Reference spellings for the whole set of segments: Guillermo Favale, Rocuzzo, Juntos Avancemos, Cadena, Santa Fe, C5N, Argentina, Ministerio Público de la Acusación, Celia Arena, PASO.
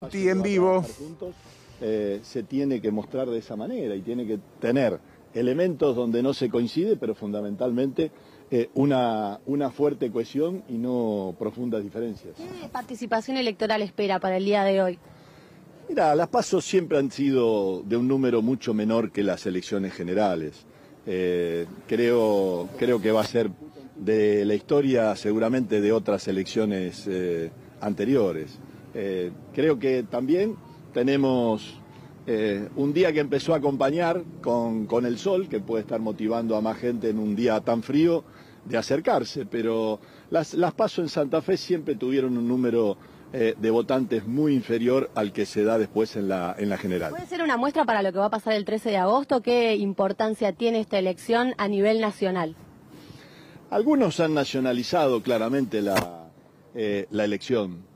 En vivo. Se tiene que mostrar de esa manera y tiene que tener elementos donde no se coincide, pero fundamentalmente una fuerte cohesión y no profundas diferencias. ¿Qué participación electoral espera para el día de hoy? Mira, las PASO siempre han sido de un número mucho menor que las elecciones generales. Creo que va a ser de la historia seguramente de otras elecciones anteriores. Creo que también tenemos un día que empezó a acompañar con el sol, que puede estar motivando a más gente en un día tan frío de acercarse, pero las PASO en Santa Fe siempre tuvieron un número de votantes muy inferior al que se da después en la general. ¿Puede ser una muestra para lo que va a pasar el 13 de agosto? ¿Qué importancia tiene esta elección a nivel nacional? Algunos han nacionalizado claramente la elección.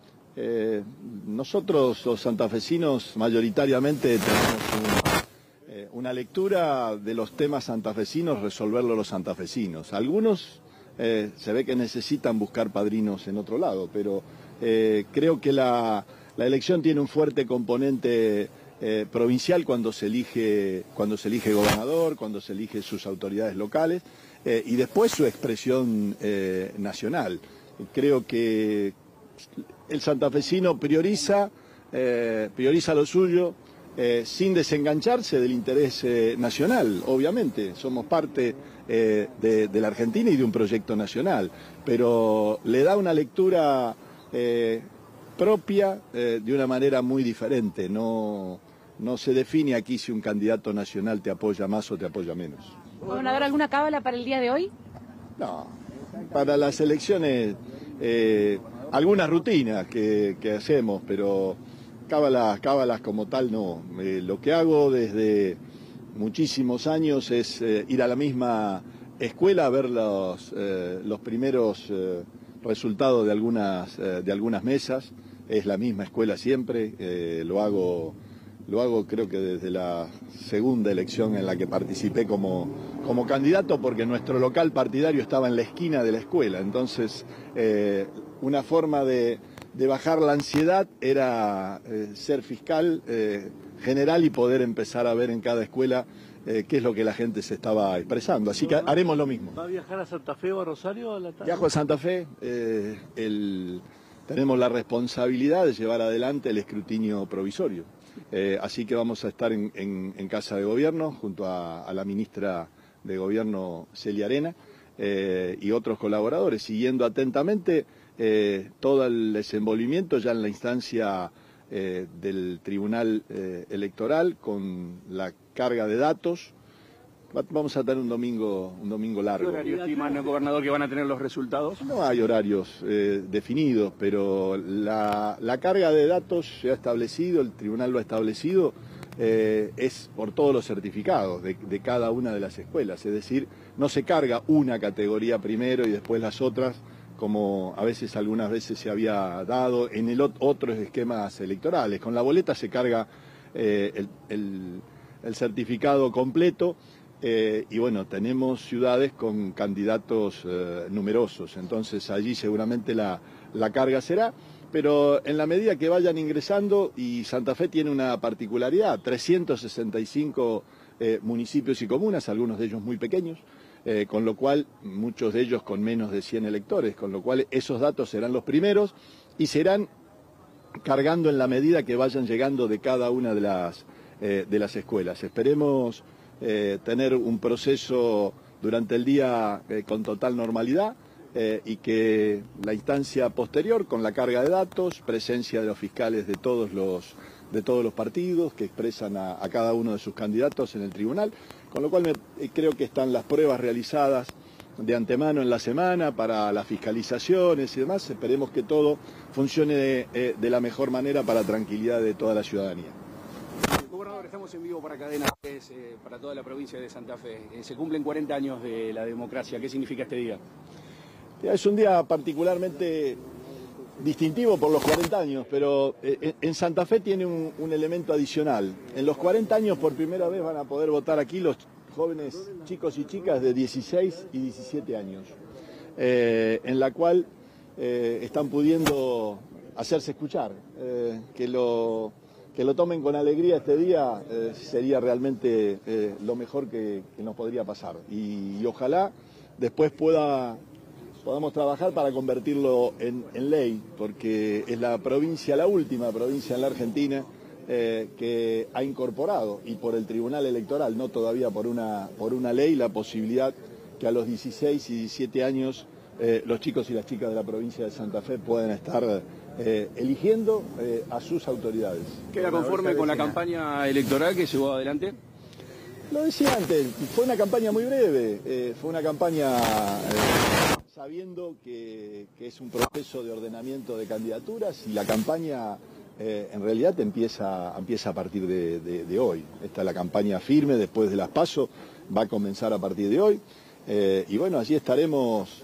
Nosotros los santafesinos mayoritariamente tenemos una lectura de los temas santafesinos, resolverlo los santafesinos. Algunos se ve que necesitan buscar padrinos en otro lado, pero creo que la elección tiene un fuerte componente provincial cuando se elige gobernador, cuando se elige sus autoridades locales y después su expresión nacional. Creo que el santafesino prioriza lo suyo sin desengancharse del interés nacional, obviamente. Somos parte de la Argentina y de un proyecto nacional, pero le da una lectura propia de una manera muy diferente. No se define aquí si un candidato nacional te apoya más o te apoya menos. ¿Van a dar alguna cábala para el día de hoy? No, para las elecciones... algunas rutinas que hacemos, pero cábalas como tal no. Lo que hago desde muchísimos años es ir a la misma escuela a ver los primeros resultados de algunas mesas. Es la misma escuela siempre, lo hago creo que desde la segunda elección en la que participé como candidato, porque nuestro local partidario estaba en la esquina de la escuela, entonces... una forma de bajar la ansiedad era ser fiscal general y poder empezar a ver en cada escuela qué es lo que la gente se estaba expresando. Así que haremos lo mismo. ¿Va a viajar a Santa Fe o a Rosario? Viajo a Santa Fe. Tenemos la responsabilidad de llevar adelante el escrutinio provisorio. Así que vamos a estar en Casa de Gobierno junto a la ministra de Gobierno, Celia Arena, y otros colaboradores, siguiendo atentamente todo el desenvolvimiento ya en la instancia del Tribunal Electoral con la carga de datos. Vamos a tener un domingo largo. ¿Qué horario estiman, el gobernador, que van a tener los resultados? No hay horarios definidos, pero la carga de datos se ha establecido, el tribunal lo ha establecido, es por todos los certificados de cada una de las escuelas, es decir, no se carga una categoría primero y después las otras, como a veces algunas veces se había dado en otros esquemas electorales. Con la boleta se carga el certificado completo y bueno, tenemos ciudades con candidatos numerosos, entonces allí seguramente la carga será, pero en la medida que vayan ingresando, y Santa Fe tiene una particularidad, 365 municipios y comunas, algunos de ellos muy pequeños, con lo cual muchos de ellos con menos de 100 electores, con lo cual esos datos serán los primeros y serán cargando en la medida que vayan llegando de cada una de las escuelas. Esperemos tener un proceso durante el día con total normalidad, y que la instancia posterior, con la carga de datos, presencia de los fiscales de todos los partidos que expresan a cada uno de sus candidatos en el tribunal, con lo cual creo que están las pruebas realizadas de antemano en la semana para las fiscalizaciones y demás. Esperemos que todo funcione de la mejor manera para tranquilidad de toda la ciudadanía. Gobernador, estamos en vivo para Cadena, para toda la provincia de Santa Fe. Se cumplen 40 años de la democracia. ¿Qué significa este día? Es un día particularmente distintivo por los 40 años, pero en Santa Fe tiene un elemento adicional. En los 40 años por primera vez van a poder votar aquí los jóvenes chicos y chicas de 16 y 17 años, en la cual están pudiendo hacerse escuchar, que lo tomen con alegría este día, sería realmente lo mejor que nos podría pasar. Y ojalá después podamos trabajar para convertirlo en ley, porque es la última provincia en la Argentina que ha incorporado, y por el Tribunal Electoral, no todavía por una ley, la posibilidad que a los 16 y 17 años los chicos y las chicas de la provincia de Santa Fe puedan estar eligiendo a sus autoridades. ¿Queda conforme con la campaña electoral que llevó adelante? Lo decía antes, fue una campaña muy breve, fue una campaña sabiendo que es un proceso de ordenamiento de candidaturas, y la campaña en realidad empieza a partir de hoy. Esta es la campaña firme después de las PASO, va a comenzar a partir de hoy. Y bueno, allí estaremos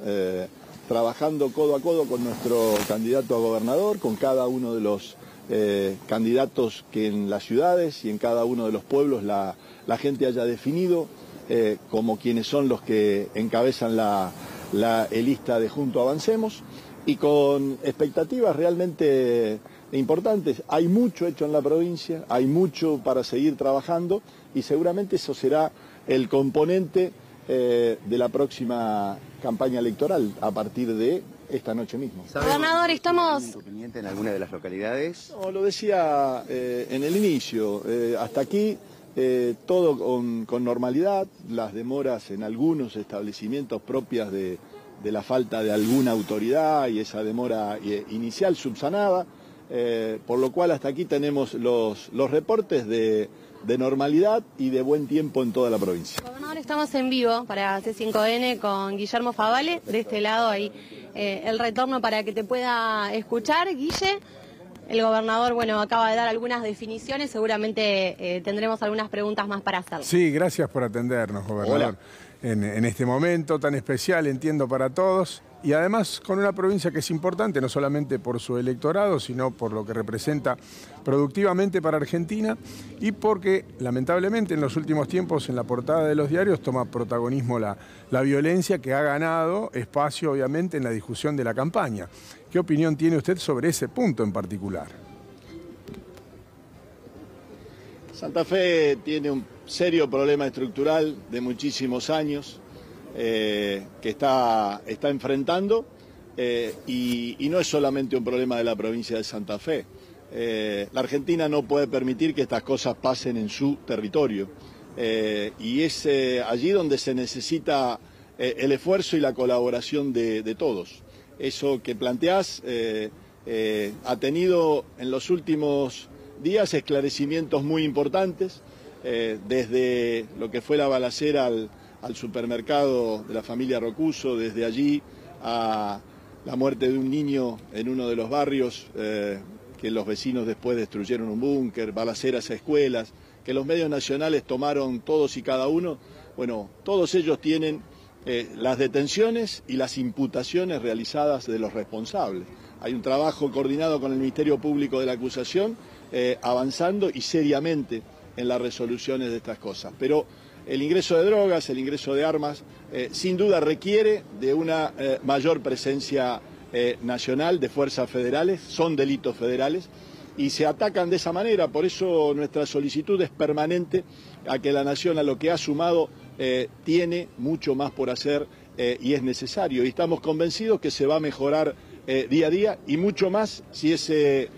trabajando codo a codo con nuestro candidato a gobernador, con cada uno de los candidatos que en las ciudades y en cada uno de los pueblos la gente haya definido como quienes son los que encabezan la lista de Juntos Avancemos, y con expectativas realmente importantes. Hay mucho hecho en la provincia, hay mucho para seguir trabajando, y seguramente eso será el componente de la próxima campaña electoral a partir de esta noche mismo. Gobernador, ¿estamos pendientes en alguna de las localidades? No, lo decía en el inicio, hasta aquí todo con normalidad. Las demoras en algunos establecimientos propias de la falta de alguna autoridad y esa demora inicial subsanada, por lo cual hasta aquí tenemos los reportes de normalidad y de buen tiempo en toda la provincia. Gobernador, estamos en vivo para C5N con Guillermo Favale, de este lado ahí el retorno para que te pueda escuchar, Guille. El gobernador, bueno, acaba de dar algunas definiciones, seguramente tendremos algunas preguntas más para hacerle. Sí, gracias por atendernos, gobernador. En este momento tan especial, entiendo, para todos, y además con una provincia que es importante, no solamente por su electorado, sino por lo que representa productivamente para Argentina, y porque lamentablemente en los últimos tiempos en la portada de los diarios toma protagonismo la violencia, que ha ganado espacio obviamente en la discusión de la campaña. ¿Qué opinión tiene usted sobre ese punto en particular? Santa Fe tiene un serio problema estructural de muchísimos años, que está enfrentando, y no es solamente un problema de la provincia de Santa Fe. La Argentina no puede permitir que estas cosas pasen en su territorio, y es allí donde se necesita el esfuerzo y la colaboración de todos. Eso que planteás ha tenido en los últimos días esclarecimientos muy importantes, desde lo que fue la balacera al supermercado de la familia Rocuzzo, desde allí a la muerte de un niño en uno de los barrios, que los vecinos después destruyeron un búnker, balaceras a escuelas, que los medios nacionales tomaron todos y cada uno. Bueno, todos ellos tienen las detenciones y las imputaciones realizadas de los responsables. Hay un trabajo coordinado con el Ministerio Público de la Acusación, avanzando y seriamente en las resoluciones de estas cosas. Pero el ingreso de drogas, el ingreso de armas, sin duda requiere de una mayor presencia nacional de fuerzas federales, son delitos federales, y se atacan de esa manera. Por eso nuestra solicitud es permanente a que la nación, a lo que ha sumado, tiene mucho más por hacer, y es necesario. Y estamos convencidos que se va a mejorar día a día, y mucho más si ese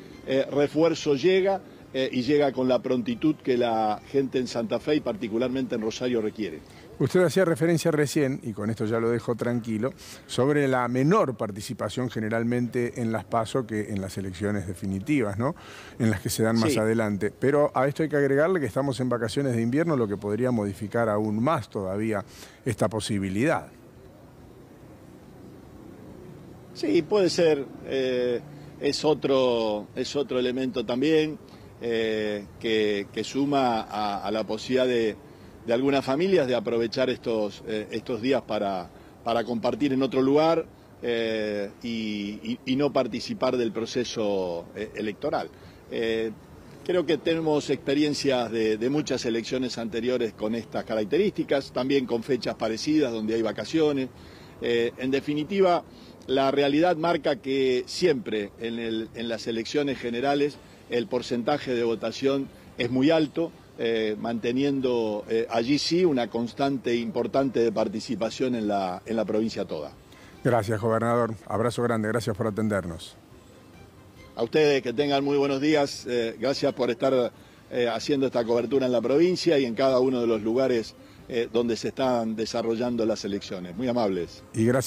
refuerzo llega, y llega con la prontitud que la gente en Santa Fe y particularmente en Rosario requiere. Usted hacía referencia recién, y con esto ya lo dejo tranquilo, sobre la menor participación generalmente en las PASO que en las elecciones definitivas, ¿no?, en las que se dan más adelante. Pero a esto hay que agregarle que estamos en vacaciones de invierno, lo que podría modificar aún más todavía esta posibilidad. Sí, puede ser. Es otro elemento también. Que suma a la posibilidad de algunas familias de aprovechar estos días para compartir en otro lugar y no participar del proceso electoral. Creo que tenemos experiencias de muchas elecciones anteriores con estas características, también con fechas parecidas donde hay vacaciones. En definitiva, La realidad marca que siempre en las elecciones generales el porcentaje de votación es muy alto, manteniendo allí sí una constante importante de participación en la provincia toda. Gracias, gobernador. Abrazo grande, gracias por atendernos. A ustedes, que tengan muy buenos días. Gracias por estar haciendo esta cobertura en la provincia y en cada uno de los lugares donde se están desarrollando las elecciones. Muy amables. Y gracias.